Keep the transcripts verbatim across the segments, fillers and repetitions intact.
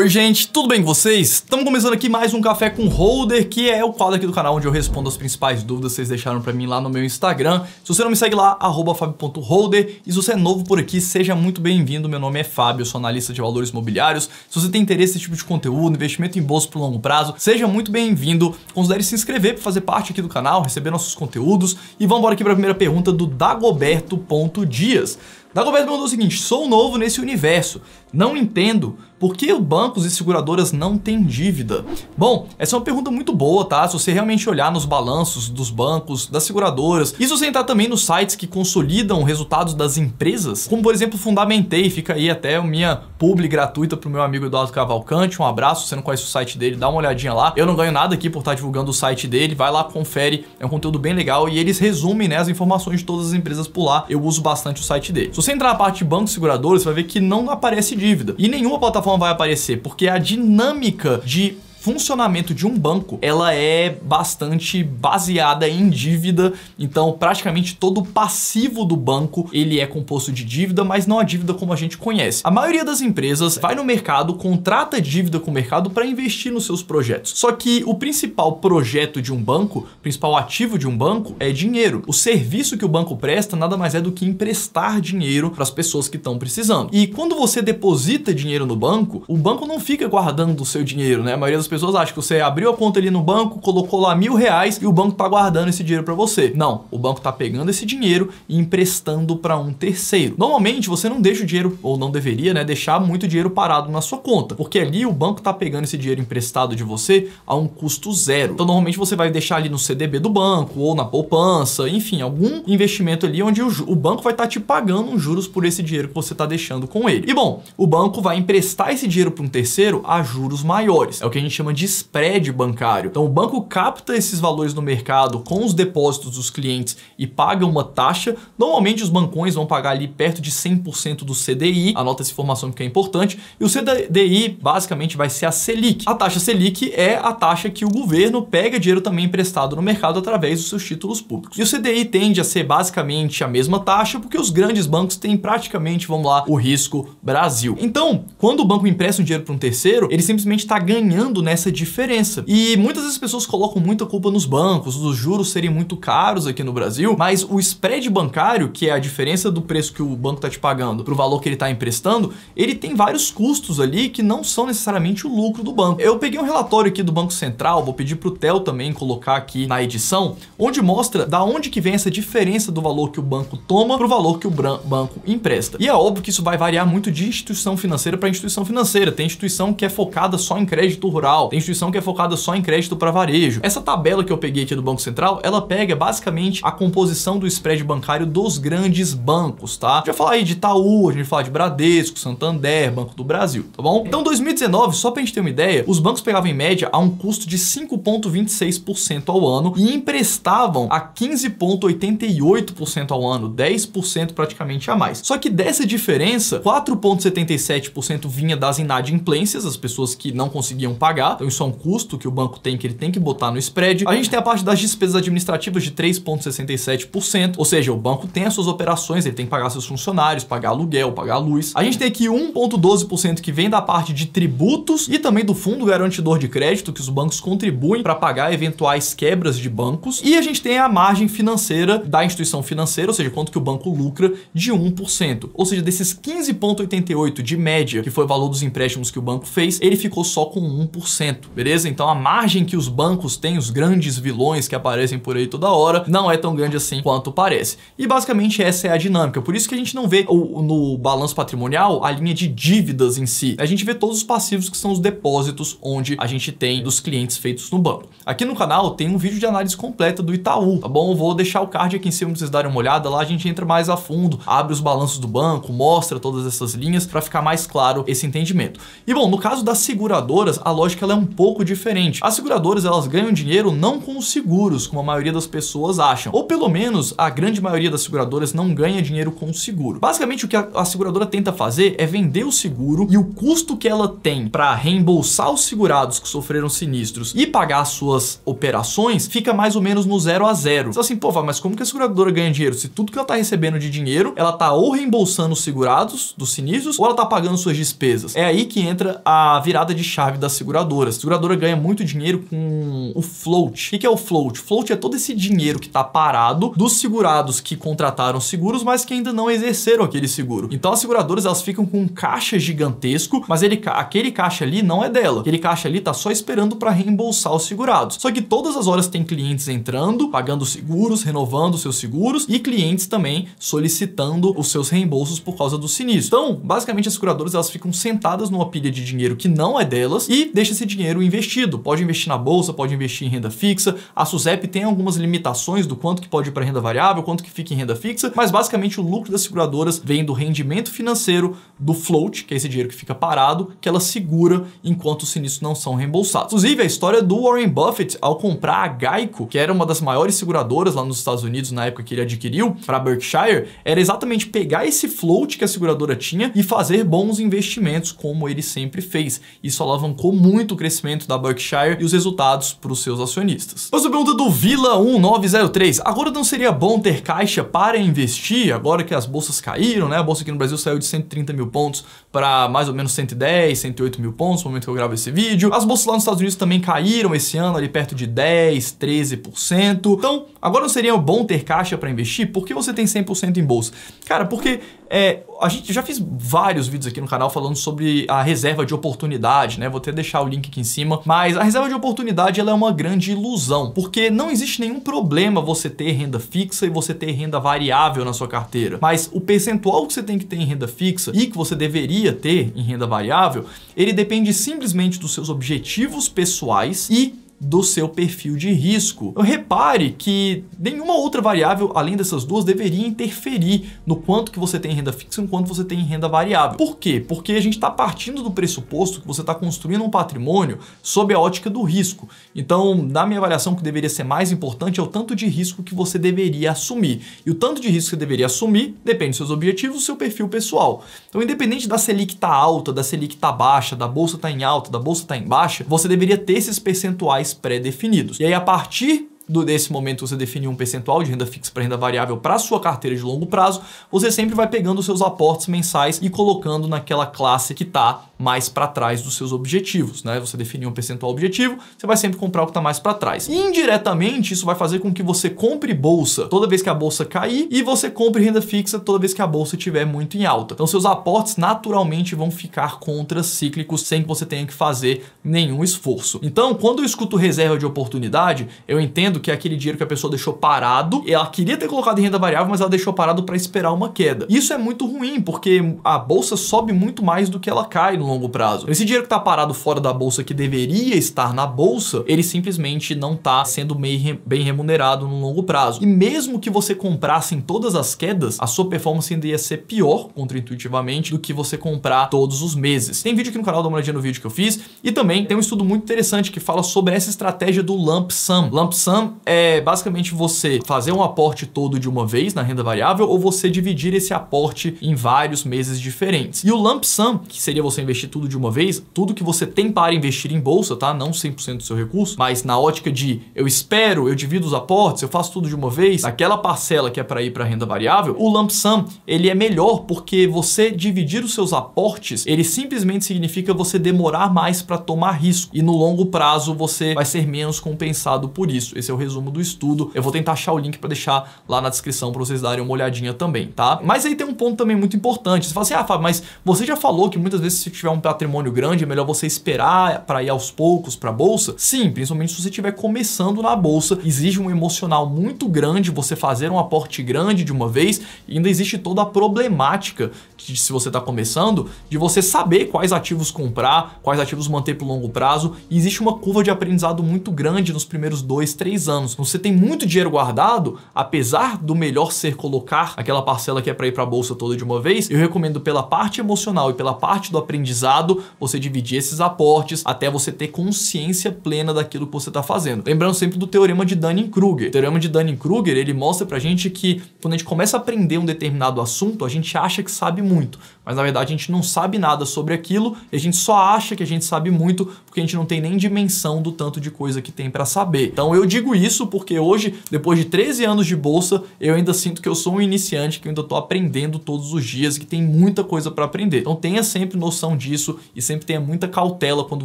Oi gente, tudo bem com vocês? Estamos começando aqui mais um Café com Holder, que é o quadro aqui do canal onde eu respondo as principais dúvidas que vocês deixaram pra mim lá no meu Instagram. Se você não me segue lá, arroba fabio ponto holder. E se você é novo por aqui, seja muito bem-vindo. Meu nome é Fábio, eu sou analista de valores imobiliários. Se você tem interesse nesse tipo de conteúdo, investimento em bolsa pro longo prazo, seja muito bem-vindo. Considere se inscrever para fazer parte aqui do canal, receber nossos conteúdos. E vamos embora aqui para a primeira pergunta do Dagoberto Dias. Dagoberto mandou o seguinte: sou novo nesse universo, não entendo por que bancos e seguradoras não têm dívida. Bom, essa é uma pergunta muito boa, tá? Se você realmente olhar nos balanços dos bancos, das seguradoras, e se você entrar também nos sites que consolidam resultados das empresas, como por exemplo Fundamentei, fica aí até a minha publi gratuita pro meu amigo Eduardo Cavalcante, um abraço. Se você não conhece o site dele, dá uma olhadinha lá. Eu não ganho nada aqui por estar divulgando o site dele, vai lá, confere, é um conteúdo bem legal e eles resumem, né, as informações de todas as empresas por lá. Eu uso bastante o site dele. Se você entrar na parte de bancos e seguradoras, você vai ver que não aparece dívida. E nenhuma plataforma vai aparecer, porque a dinâmica de funcionamento de um banco, ela é bastante baseada em dívida. Então praticamente todo o passivo do banco, ele é composto de dívida, mas não a dívida como a gente conhece. A maioria das empresas vai no mercado, contrata dívida com o mercado para investir nos seus projetos. Só que o principal projeto de um banco, o principal ativo de um banco é dinheiro. O serviço que o banco presta nada mais é do que emprestar dinheiro para as pessoas que estão precisando. E quando você deposita dinheiro no banco, o banco não fica guardando o seu dinheiro, né? A maioria das pessoas acham que você abriu a conta ali no banco, colocou lá mil reais e o banco tá guardando esse dinheiro para você. Não, o banco tá pegando esse dinheiro e emprestando para um terceiro. Normalmente você não deixa o dinheiro, ou não deveria, né, deixar muito dinheiro parado na sua conta, porque ali o banco tá pegando esse dinheiro emprestado de você a um custo zero. Então normalmente você vai deixar ali no C D B do banco ou na poupança, enfim, algum investimento ali onde o, o banco vai estar tá te pagando uns juros por esse dinheiro que você tá deixando com ele. E bom, o banco vai emprestar esse dinheiro para um terceiro a juros maiores. É o que a gente chama de spread bancário. Então o banco capta esses valores no mercado com os depósitos dos clientes e paga uma taxa. Normalmente os bancões vão pagar ali perto de cem por cento do C D I, anota essa informação que é importante, e o C D I basicamente vai ser a SELIC. A taxa SELIC é a taxa que o governo pega dinheiro também emprestado no mercado através dos seus títulos públicos. E o C D I tende a ser basicamente a mesma taxa, porque os grandes bancos têm praticamente, vamos lá, o risco Brasil. Então, quando o banco empresta um dinheiro para um terceiro, ele simplesmente está ganhando nessa diferença. E muitas vezes as pessoas colocam muita culpa nos bancos, os juros serem muito caros aqui no Brasil, mas o spread bancário, que é a diferença do preço que o banco está te pagando para o valor que ele está emprestando, ele tem vários custos ali que não são necessariamente o lucro do banco. Eu peguei um relatório aqui do Banco Central, vou pedir para o Theo também colocar aqui na edição, onde mostra da onde que vem essa diferença do valor que o banco toma para o valor que o banco empresta. E é óbvio que isso vai variar muito de instituição financeira para instituição financeira. Tem instituição que é focada só em crédito rural, tem instituição que é focada só em crédito para varejo. Essa tabela que eu peguei aqui do Banco Central, ela pega basicamente a composição do spread bancário dos grandes bancos, tá? A gente vai falar aí de Itaú, a gente vai falar de Bradesco, Santander, Banco do Brasil, tá bom? Então, dois mil e dezenove, só pra gente ter uma ideia, os bancos pegavam em média a um custo de cinco vírgula vinte e seis por cento ao ano e emprestavam a quinze vírgula oitenta e oito por cento ao ano, dez por cento praticamente a mais. Só que dessa diferença, quatro vírgula setenta e sete por cento vinha das inadimplências, as pessoas que não conseguiam pagar. Então isso é um custo que o banco tem, que ele tem que botar no spread. A gente tem a parte das despesas administrativas de três vírgula sessenta e sete por cento, ou seja, o banco tem as suas operações, ele tem que pagar seus funcionários, pagar aluguel, pagar luz. A gente tem aqui um vírgula doze por cento que vem da parte de tributos e também do fundo garantidor de crédito, que os bancos contribuem para pagar eventuais quebras de bancos. E a gente tem a margem financeira da instituição financeira, ou seja, quanto que o banco lucra, de um por cento. Ou seja, desses quinze vírgula oitenta e oito por cento de média, que foi o valor dos empréstimos que o banco fez, ele ficou só com um por cento. Beleza? Então a margem que os bancos têm, os grandes vilões que aparecem por aí toda hora, não é tão grande assim quanto parece. E basicamente essa é a dinâmica. Por isso que a gente não vê o, no balanço patrimonial a linha de dívidas em si. A gente vê todos os passivos que são os depósitos onde a gente tem dos clientes feitos no banco. Aqui no canal tem um vídeo de análise completa do Itaú, tá bom? Eu vou deixar o card aqui em cima pra vocês darem uma olhada. Lá a gente entra mais a fundo, abre os balanços do banco, mostra todas essas linhas para ficar mais claro esse entendimento. E bom, no caso das seguradoras, a lógica ela é um pouco diferente. As seguradoras, elas ganham dinheiro não com os seguros, como a maioria das pessoas acham, ou pelo menos a grande maioria das seguradoras não ganha dinheiro com o seguro. Basicamente o que a, a seguradora tenta fazer é vender o seguro, e o custo que ela tem para reembolsar os segurados que sofreram sinistros e pagar suas operações fica mais ou menos no zero a zero. Então assim, pô, mas como que a seguradora ganha dinheiro se tudo que ela tá recebendo de dinheiro, ela tá ou reembolsando os segurados dos sinistros, ou ela tá pagando suas despesas? É aí que entra a virada de chave das seguradoras. A seguradora ganha muito dinheiro com o float. O que é o float? Float é todo esse dinheiro que tá parado dos segurados que contrataram seguros, mas que ainda não exerceram aquele seguro. Então as seguradoras, elas ficam com um caixa gigantesco, mas ele, aquele caixa ali não é dela. Aquele caixa ali tá só esperando para reembolsar os segurados. Só que todas as horas tem clientes entrando, pagando seguros, renovando seus seguros, e clientes também solicitando os seus reembolsos por causa do sinistro. Então, basicamente, as seguradoras, elas ficam sentadas numa pilha de dinheiro que não é delas e deixa esse dinheiro investido. Pode investir na bolsa, pode investir em renda fixa. A SUSEP tem algumas limitações do quanto que pode ir para renda variável, quanto que fica em renda fixa, mas basicamente o lucro das seguradoras vem do rendimento financeiro do float, que é esse dinheiro que fica parado, que ela segura enquanto os sinistros não são reembolsados. Inclusive, a história do Warren Buffett ao comprar a GEICO, que era uma das maiores seguradoras lá nos Estados Unidos na época que ele adquiriu, para a Berkshire, era exatamente pegar esse float que a seguradora tinha e fazer bons investimentos, como ele sempre fez. Isso alavancou muito o crescimento da Berkshire e os resultados para os seus acionistas. Mas a pergunta do Vila mil novecentos e três, agora não seria bom ter caixa para investir, agora que as bolsas caíram, né? A bolsa aqui no Brasil saiu de cento e trinta mil pontos para mais ou menos cento e dez, cento e oito mil pontos no momento que eu gravo esse vídeo. As bolsas lá nos Estados Unidos também caíram esse ano ali perto de dez, treze por cento. Então, agora não seria bom ter caixa para investir? Por que você tem cem por cento em bolsa? Cara, porque é, a gente já fez vários vídeos aqui no canal falando sobre a reserva de oportunidade, né? Vou até deixar o link aqui em cima, mas a reserva de oportunidade, ela é uma grande ilusão, porque não existe nenhum problema você ter renda fixa e você ter renda variável na sua carteira, mas o percentual que você tem que ter em renda fixa e que você deveria ter em renda variável, ele depende simplesmente dos seus objetivos pessoais e do seu perfil de risco. Repare que nenhuma outra variável além dessas duas deveria interferir no quanto que você tem em renda fixa e no quanto você tem em renda variável. Por quê? Porque a gente está partindo do pressuposto que você está construindo um patrimônio sob a ótica do risco. Então, na minha avaliação, o que deveria ser mais importante é o tanto de risco que você deveria assumir. E o tanto de risco que você deveria assumir depende dos seus objetivos e do seu perfil pessoal. Então, independente da Selic estar alta, da Selic estar baixa, da bolsa estar em alta, da bolsa estar em baixa, você deveria ter esses percentuais pré-definidos. E aí, a partir do, desse momento, você definir um percentual de renda fixa para renda variável para sua carteira de longo prazo, você sempre vai pegando os seus aportes mensais e colocando naquela classe que está mais para trás dos seus objetivos, né? Você definir um percentual objetivo, você vai sempre comprar o que está mais para trás. Indiretamente, isso vai fazer com que você compre bolsa toda vez que a bolsa cair e você compre renda fixa toda vez que a bolsa estiver muito em alta. Então, seus aportes naturalmente vão ficar contracíclicos sem que você tenha que fazer nenhum esforço. Então, quando eu escuto reserva de oportunidade, eu entendo que é aquele dinheiro que a pessoa deixou parado, ela queria ter colocado em renda variável, mas ela deixou parado para esperar uma queda. Isso é muito ruim, porque a bolsa sobe muito mais do que ela cai no longo prazo. Esse dinheiro que está parado fora da bolsa, que deveria estar na bolsa, ele simplesmente não está sendo bem remunerado no longo prazo. E mesmo que você comprasse em todas as quedas, a sua performance ainda ia ser pior, contraintuitivamente, do que você comprar todos os meses. Tem vídeo aqui no canal, dá uma olhadinha no vídeo que eu fiz, e também tem um estudo muito interessante que fala sobre essa estratégia do lump sum. Lump sum é basicamente você fazer um aporte todo de uma vez na renda variável, ou você dividir esse aporte em vários meses diferentes. E o lump sum, que seria você investir tudo de uma vez, tudo que você tem para investir em bolsa, tá? Não cem por cento do seu recurso, mas na ótica de eu espero, eu divido os aportes, eu faço tudo de uma vez, aquela parcela que é para ir para renda variável, o lump sum, ele é melhor, porque você dividir os seus aportes, ele simplesmente significa você demorar mais para tomar risco, e no longo prazo você vai ser menos compensado por isso. Esse é o resumo do estudo. Eu vou tentar achar o link para deixar lá na descrição para vocês darem uma olhadinha também, tá? Mas aí tem um ponto também muito importante. Você fala assim, ah, Fábio, mas você já falou que muitas vezes se tiver um patrimônio grande, é melhor você esperar para ir aos poucos para a bolsa? Sim, principalmente se você estiver começando na bolsa, exige um emocional muito grande você fazer um aporte grande de uma vez, e ainda existe toda a problemática de, se você está começando, de você saber quais ativos comprar, quais ativos manter para o longo prazo, e existe uma curva de aprendizado muito grande nos primeiros dois, três anos. Então, você tem muito dinheiro guardado, apesar do melhor ser colocar aquela parcela que é para ir para a bolsa toda de uma vez, eu recomendo pela parte emocional e pela parte do aprendizado, você dividir esses aportes até você ter consciência plena daquilo que você está fazendo. Lembrando sempre do teorema de Dunning-Kruger. O teorema de Dunning-Kruger, ele mostra pra gente que quando a gente começa a aprender um determinado assunto, a gente acha que sabe muito, mas na verdade a gente não sabe nada sobre aquilo e a gente só acha que a gente sabe muito porque a gente não tem nem dimensão do tanto de coisa que tem para saber. Então eu digo isso porque hoje, depois de treze anos de bolsa, eu ainda sinto que eu sou um iniciante, que eu ainda tô aprendendo todos os dias, que tem muita coisa para aprender. Então tenha sempre noção disso e sempre tenha muita cautela quando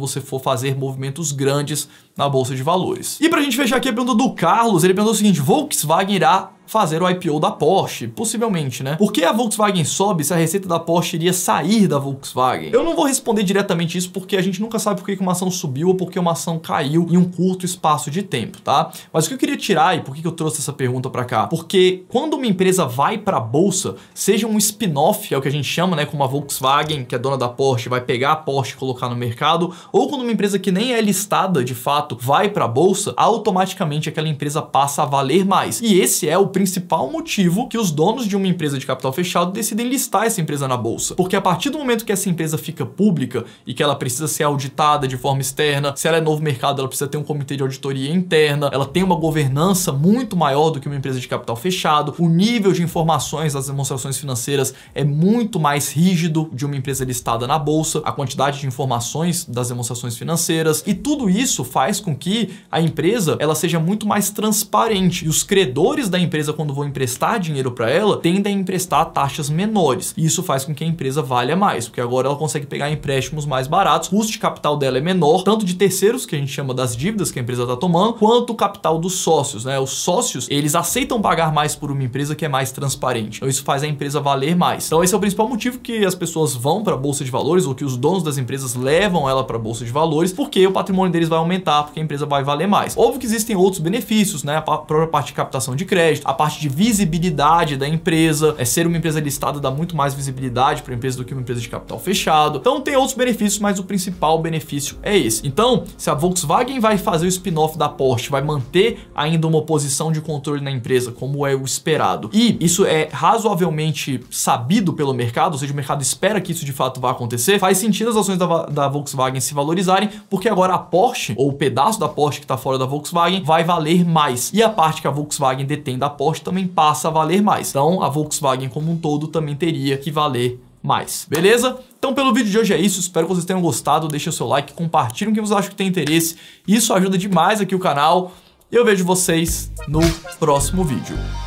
você for fazer movimentos grandes na bolsa de valores. E pra gente fechar aqui a pergunta do Carlos, ele perguntou o seguinte: Volkswagen irá fazer o I P O da Porsche, possivelmente, né? Por que a Volkswagen sobe se a receita da Porsche iria sair da Volkswagen? Eu não vou responder diretamente isso porque a gente nunca sabe por que uma ação subiu ou por que uma ação caiu em um curto espaço de tempo, tá? Mas o que eu queria tirar e por que eu trouxe essa pergunta pra cá? Porque quando uma empresa vai pra bolsa, seja um spin-off, é o que a gente chama, né? Como a Volkswagen, que é dona da Porsche, vai pegar a Porsche e colocar no mercado, ou quando uma empresa que nem é listada, de fato, vai pra bolsa, automaticamente aquela empresa passa a valer mais. E esse é o principal motivo que os donos de uma empresa de capital fechado decidem listar essa empresa na bolsa. Porque a partir do momento que essa empresa fica pública e que ela precisa ser auditada de forma externa, se ela é novo mercado, ela precisa ter um comitê de auditoria interna, ela tem uma governança muito maior do que uma empresa de capital fechado, o nível de informações das demonstrações financeiras é muito mais rígido de uma empresa listada na bolsa, a quantidade de informações das demonstrações financeiras, e tudo isso faz com que a empresa ela seja muito mais transparente e os credores da empresa, quando vão emprestar dinheiro para ela, tendem a emprestar taxas menores. E isso faz com que a empresa valha mais, porque agora ela consegue pegar empréstimos mais baratos, o custo de capital dela é menor, tanto de terceiros, que a gente chama das dívidas que a empresa está tomando, quanto o capital dos sócios, né? Os sócios, eles aceitam pagar mais por uma empresa que é mais transparente. Então isso faz a empresa valer mais. Então esse é o principal motivo que as pessoas vão para a bolsa de valores, ou que os donos das empresas levam ela para a bolsa de valores, porque o patrimônio deles vai aumentar, porque a empresa vai valer mais. Óbvio que existem outros benefícios, né? A própria parte de captação de crédito, a parte de visibilidade da empresa, é ser uma empresa listada dá muito mais visibilidade para a empresa do que uma empresa de capital fechado. Então tem outros benefícios, mas o principal benefício é esse. Então, se a Volkswagen vai fazer o spin-off da Porsche, vai manter ainda uma posição de controle na empresa, como é o esperado, e isso é razoavelmente sabido pelo mercado, ou seja, o mercado espera que isso de fato vá acontecer, faz sentido as ações da, da Volkswagen se valorizarem, porque agora a Porsche, ou o pedaço da Porsche que está fora da Volkswagen, vai valer mais. E a parte que a Volkswagen detém da Porsche também passa a valer mais. Então, a Volkswagen como um todo também teria que valer mais. Beleza? Então, pelo vídeo de hoje é isso. Espero que vocês tenham gostado. Deixa o seu like, compartilhem o que vocês acham que tem interesse. Isso ajuda demais aqui o canal. E eu vejo vocês no próximo vídeo.